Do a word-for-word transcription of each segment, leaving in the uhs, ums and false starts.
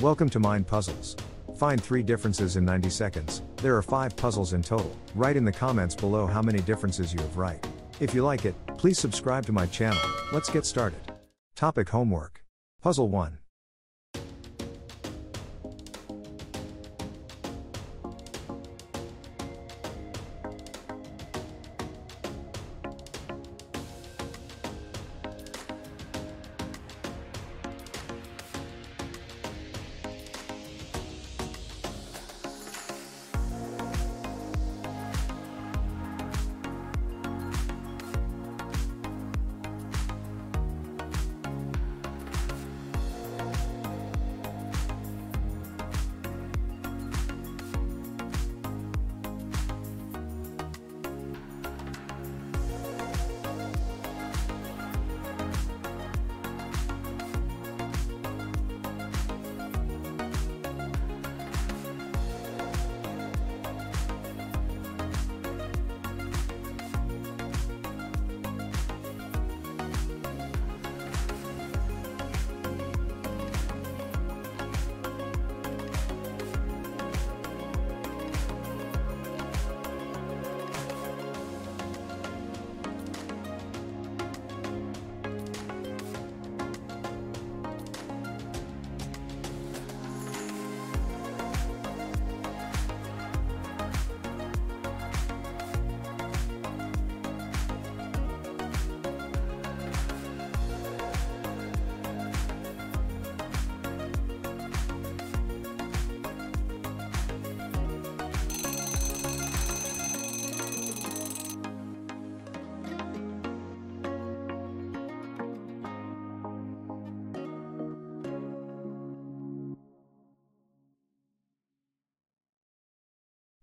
Welcome to Mind Puzzles. Find three differences in ninety seconds. There are five puzzles in total. Write in the comments below how many differences you have right. If you like it, please subscribe to my channel. Let's get started. Topic: homework. Puzzle one.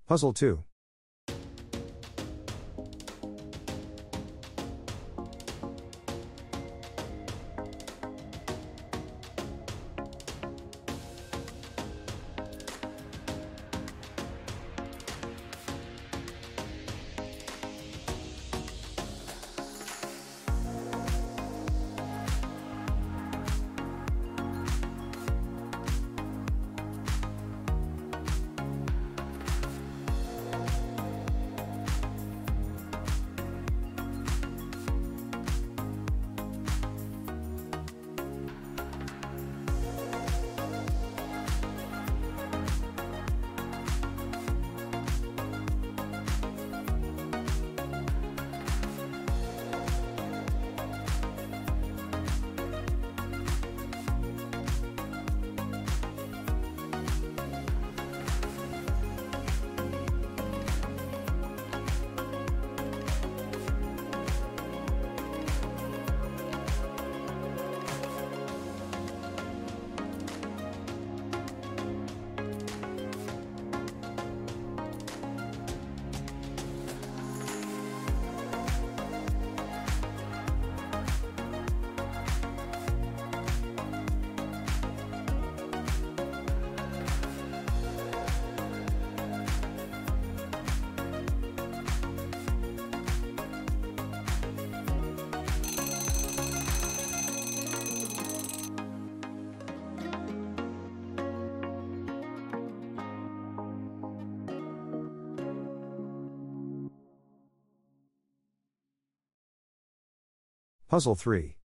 Puzzle two. Puzzle three.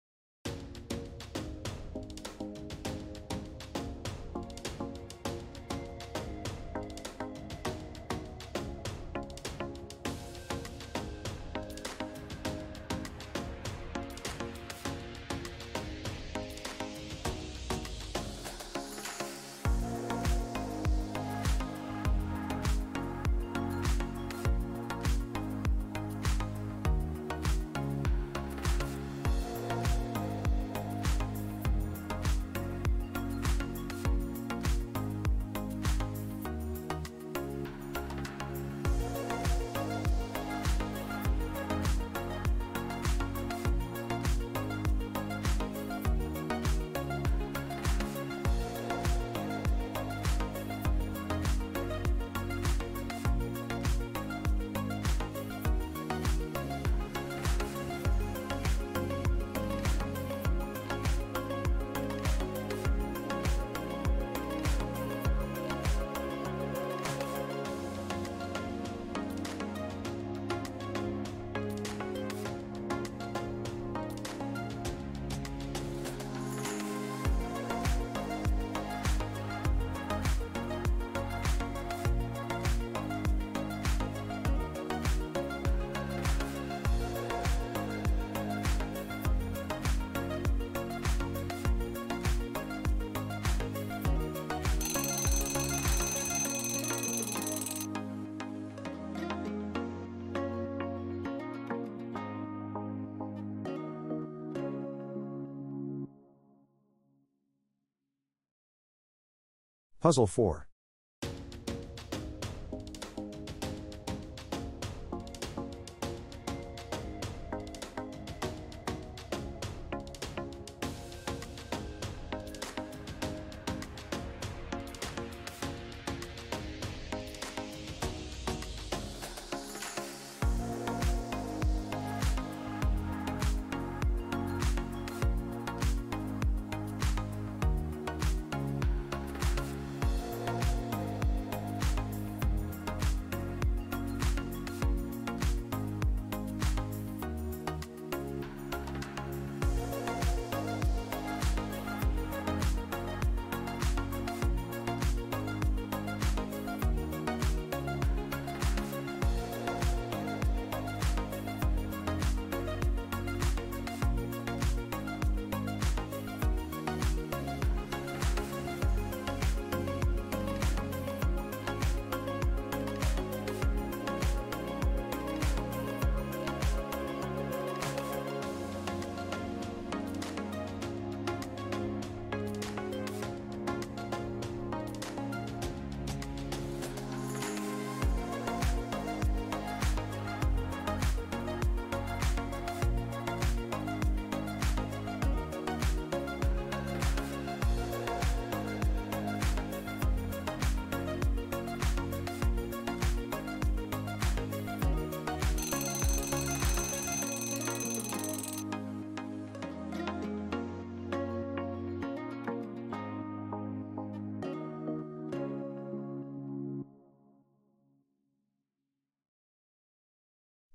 Puzzle four.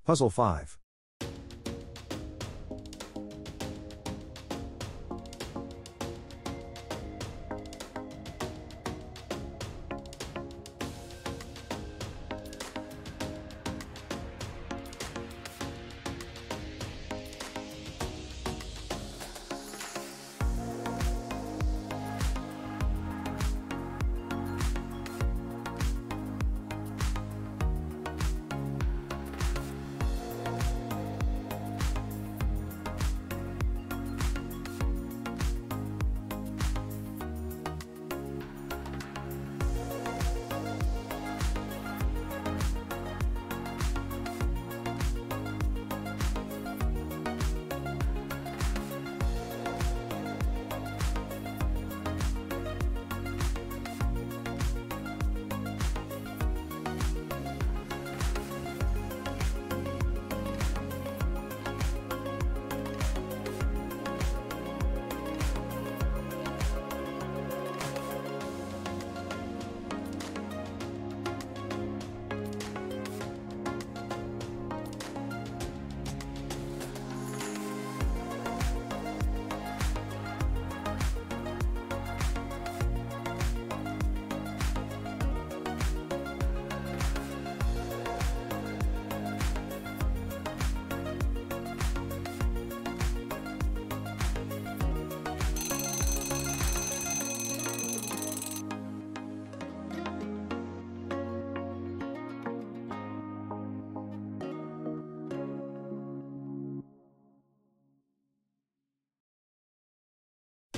Puzzle five.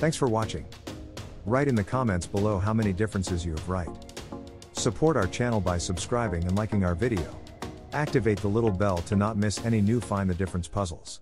Thanks for watching. Write in the comments below how many differences you have right. Support our channel by subscribing and liking our video. Activate the little bell to not miss any new Find the Difference puzzles.